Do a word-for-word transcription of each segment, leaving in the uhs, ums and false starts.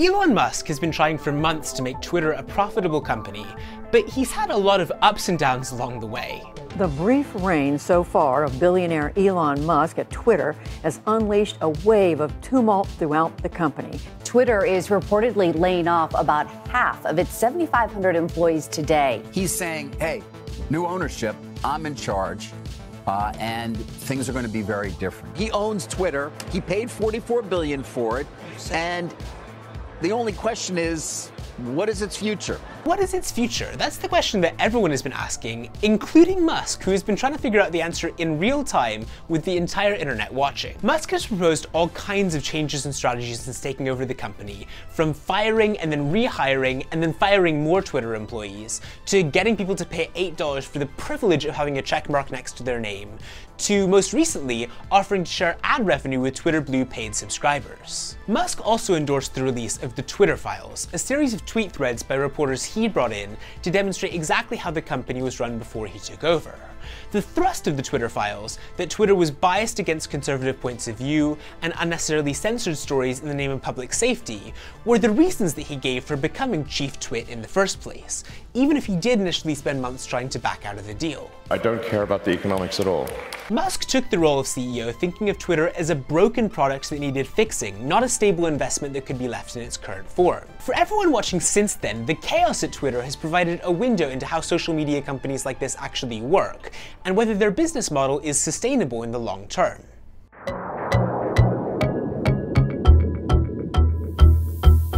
Elon Musk has been trying for months to make Twitter a profitable company, but he's had a lot of ups and downs along the way. The brief reign so far of billionaire Elon Musk at Twitter has unleashed a wave of tumult throughout the company. Twitter is reportedly laying off about half of its seventy-five hundred employees today. He's saying, hey, new ownership, I'm in charge. Uh, and things are going to be very different. He owns Twitter. He paid forty-four billion dollars for it. And the only question is, what is its future? What is its future? That's the question that everyone has been asking, including Musk, who has been trying to figure out the answer in real time with the entire internet watching. Musk has proposed all kinds of changes and strategies since taking over the company, from firing and then rehiring and then firing more Twitter employees, to getting people to pay eight dollars for the privilege of having a checkmark next to their name, to most recently offering to share ad revenue with Twitter Blue paid subscribers. Musk also endorsed the release of the Twitter Files, a series of tweet threads by reporters he brought in to demonstrate exactly how the company was run before he took over. The thrust of the Twitter Files, that Twitter was biased against conservative points of view and unnecessarily censored stories in the name of public safety, were the reasons that he gave for becoming chief twit in the first place, even if he did initially spend months trying to back out of the deal. I don't care about the economics at all. Musk took the role of C E O thinking of Twitter as a broken product that needed fixing, not a stable investment that could be left in its current form. For everyone watching since then, the chaos at Twitter has provided a window into how social media companies like this actually work, and whether their business model is sustainable in the long term.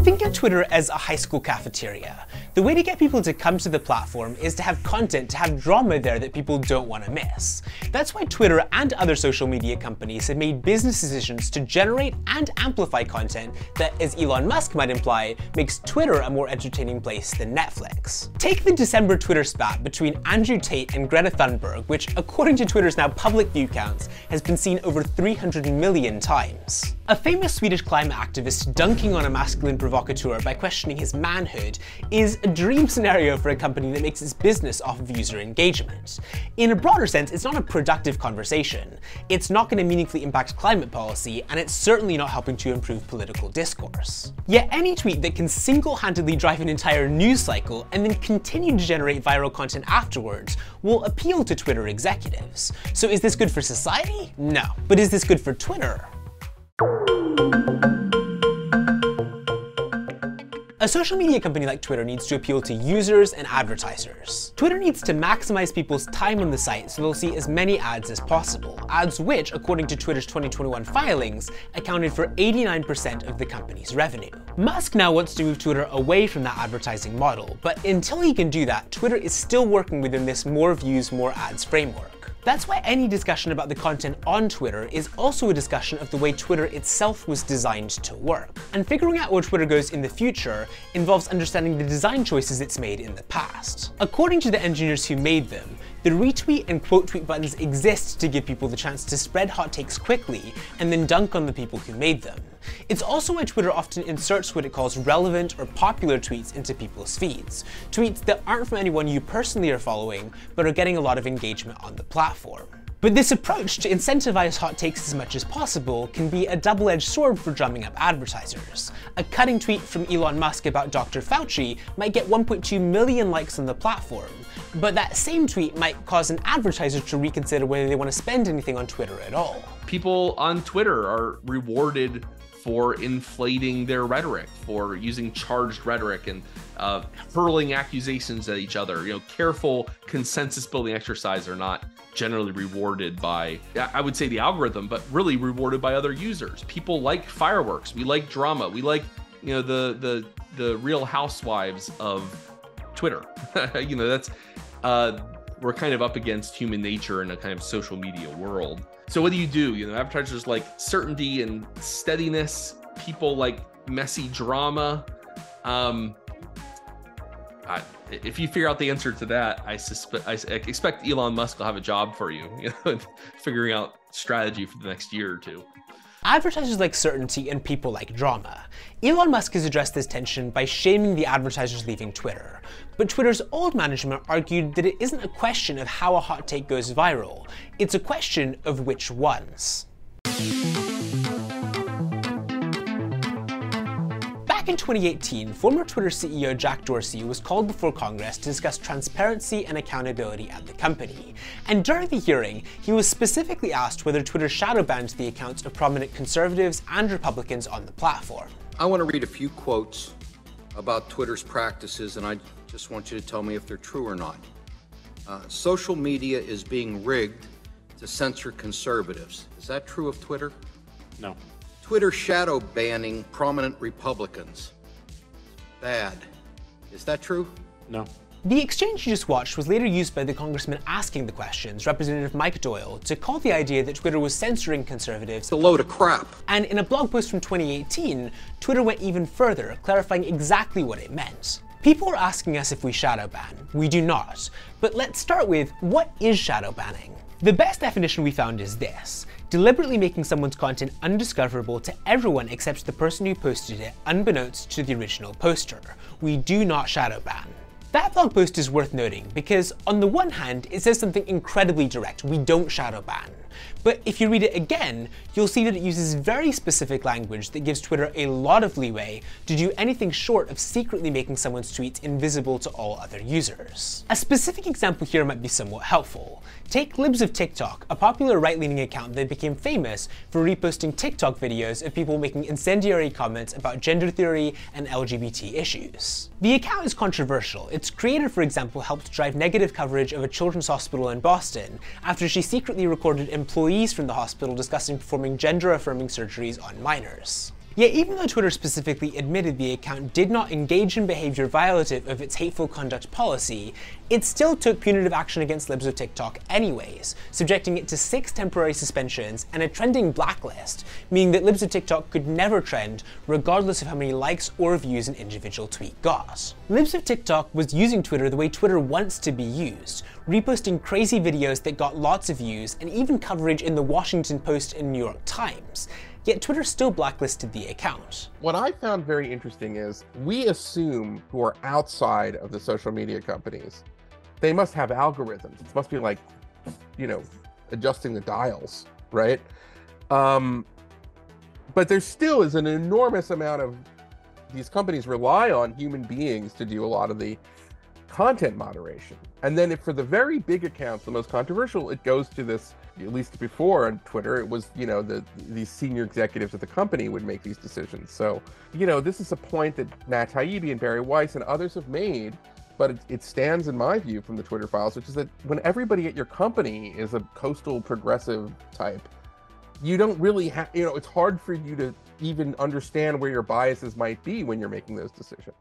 Think of Twitter as a high school cafeteria. The way to get people to come to the platform is to have content, to have drama there that people don't want to miss. That's why Twitter and other social media companies have made business decisions to generate and amplify content that, as Elon Musk might imply, makes Twitter a more entertaining place than Netflix. Take the December Twitter spat between Andrew Tate and Greta Thunberg, which, according to Twitter's now public view counts, has been seen over three hundred million times. A famous Swedish climate activist dunking on a masculine provocateur by questioning his manhood is a dream scenario for a company that makes its business off of user engagement. In a broader sense, it's not a productive conversation. It's not going to meaningfully impact climate policy, and it's certainly not helping to improve political discourse. Yet any tweet that can single-handedly drive an entire news cycle and then continue to generate viral content afterwards will appeal to Twitter executives. So is this good for society? No. But is this good for Twitter? A social media company like Twitter needs to appeal to users and advertisers. Twitter needs to maximize people's time on the site so they'll see as many ads as possible, ads which, according to Twitter's twenty twenty-one filings, accounted for eighty-nine percent of the company's revenue. Musk now wants to move Twitter away from that advertising model, but until he can do that, Twitter is still working within this more views, more ads framework. That's why any discussion about the content on Twitter is also a discussion of the way Twitter itself was designed to work. And figuring out where Twitter goes in the future involves understanding the design choices it's made in the past. According to the engineers who made them, the retweet and quote tweet buttons exist to give people the chance to spread hot takes quickly and then dunk on the people who made them. It's also why Twitter often inserts what it calls relevant or popular tweets into people's feeds, tweets that aren't from anyone you personally are following, but are getting a lot of engagement on the platform. But this approach to incentivize hot takes as much as possible can be a double-edged sword for drumming up advertisers. A cutting tweet from Elon Musk about Doctor Fauci might get one point two million likes on the platform, but that same tweet might cause an advertiser to reconsider whether they want to spend anything on Twitter at all. People on Twitter are rewarded for inflating their rhetoric, for using charged rhetoric and uh, hurling accusations at each other. You know, careful consensus building exercise are not generally rewarded by, I would say, the algorithm, but really rewarded by other users. People like fireworks. We like drama. We like, you know, the the the Real Housewives of Twitter. You know, that's uh, we're kind of up against human nature in a kind of social media world. So what do you do? You know, advertisers like certainty and steadiness. People like messy drama. Um, I, if you figure out the answer to that, I suspect, I expect Elon Musk will have a job for you, you know, figuring out strategy for the next year or two. Advertisers like certainty and people like drama. Elon Musk has addressed this tension by shaming the advertisers leaving Twitter. But Twitter's old management argued that it isn't a question of how a hot take goes viral, it's a question of which ones. Back in twenty eighteen, former Twitter C E O Jack Dorsey was called before Congress to discuss transparency and accountability at the company. And during the hearing, he was specifically asked whether Twitter shadow banned the accounts of prominent conservatives and Republicans on the platform. I want to read a few quotes about Twitter's practices, and I just want you to tell me if they're true or not. Uh, social media is being rigged to censor conservatives. Is that true of Twitter? No. Twitter shadow banning prominent Republicans. Bad. Is that true? No. The exchange you just watched was later used by the congressman asking the questions, Representative Mike Doyle, to call the idea that Twitter was censoring conservatives a load of crap. And in a blog post from twenty eighteen, Twitter went even further, clarifying exactly what it meant. People are asking us if we shadow ban. We do not. But let's start with, what is shadow banning? The best definition we found is this: deliberately making someone's content undiscoverable to everyone except the person who posted it, unbeknownst to the original poster. We do not shadow ban. That blog post is worth noting because, on the one hand, it says something incredibly direct: we don't shadow ban. But if you read it again, you'll see that it uses very specific language that gives Twitter a lot of leeway to do anything short of secretly making someone's tweets invisible to all other users. A specific example here might be somewhat helpful. Take Libs of TikTok, a popular right-leaning account that became famous for reposting TikTok videos of people making incendiary comments about gender theory and L G B T issues. The account is controversial. Its creator, for example, helped drive negative coverage of a children's hospital in Boston after she secretly recorded employees from the hospital discussing performing gender-affirming surgeries on minors. Yet even though Twitter specifically admitted the account did not engage in behavior violative of its hateful conduct policy, it still took punitive action against Libs of TikTok anyways, subjecting it to six temporary suspensions and a trending blacklist, meaning that Libs of TikTok could never trend, regardless of how many likes or views an individual tweet got. Libs of TikTok was using Twitter the way Twitter wants to be used, reposting crazy videos that got lots of views and even coverage in the Washington Post and New York Times. Yet Twitter still blacklisted the account. What I found very interesting is we assume who are outside of the social media companies, they must have algorithms. It must be like, you know, adjusting the dials, right? Um, but there still is an enormous amount of, these companies rely on human beings to do a lot of the content moderation. And then if for the very big accounts, the most controversial, it goes to this, at least before on Twitter, it was, you know, the these senior executives at the company would make these decisions. So, you know, this is a point that Matt Taibbi and Bari Weiss and others have made, but it, it stands in my view from the Twitter files, which is that when everybody at your company is a coastal progressive type, you don't really have, you know, it's hard for you to even understand where your biases might be when you're making those decisions.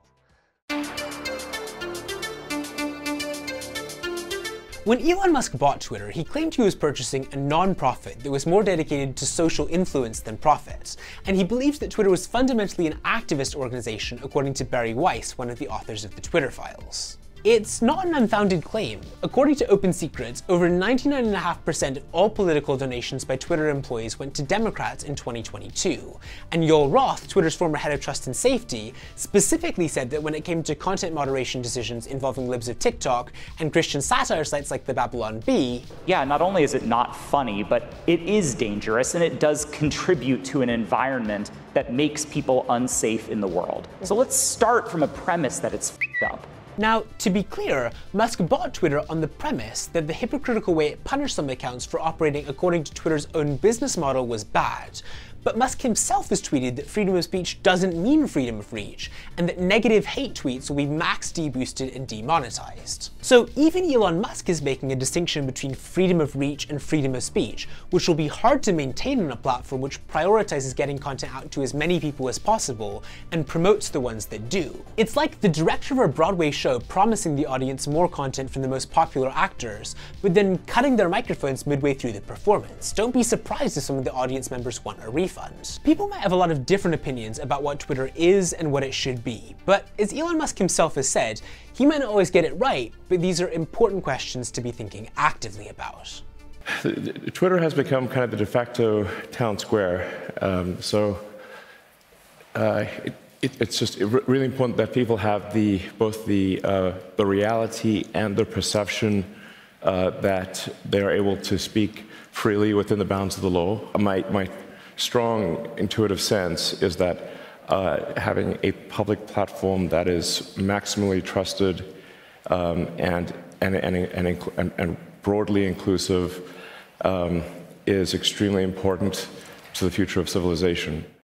When Elon Musk bought Twitter, he claimed he was purchasing a non-profit that was more dedicated to social influence than profit, and he believed that Twitter was fundamentally an activist organization, according to Bari Weiss, one of the authors of the Twitter Files. It's not an unfounded claim. According to Open Secrets, over ninety-nine point five percent of all political donations by Twitter employees went to Democrats in twenty twenty-two. And Joel Roth, Twitter's former head of trust and safety, specifically said that when it came to content moderation decisions involving Libs of TikTok and Christian satire sites like the Babylon Bee, yeah, not only is it not funny, but it is dangerous, and it does contribute to an environment that makes people unsafe in the world. So let's start from a premise that it's f***ed up. Now, to be clear, Musk bought Twitter on the premise that the hypocritical way it punished some accounts for operating according to Twitter's own business model was bad. But Musk himself has tweeted that freedom of speech doesn't mean freedom of reach, and that negative hate tweets will be max deboosted and demonetized. So even Elon Musk is making a distinction between freedom of reach and freedom of speech, which will be hard to maintain on a platform which prioritizes getting content out to as many people as possible and promotes the ones that do. It's like the director of a Broadway show promising the audience more content from the most popular actors, but then cutting their microphones midway through the performance. Don't be surprised if some of the audience members want a refund. Funds. People might have a lot of different opinions about what Twitter is and what it should be, but as Elon Musk himself has said, he might not always get it right, but these are important questions to be thinking actively about. Twitter has become kind of the de facto town square, um, so uh, it, it, it's just really important that people have the, both the, uh, the reality and the perception uh, that they are able to speak freely within the bounds of the law. My, my, strong intuitive sense is that uh, having a public platform that is maximally trusted um, and, and, and, and, and, and broadly inclusive um, is extremely important to the future of civilization.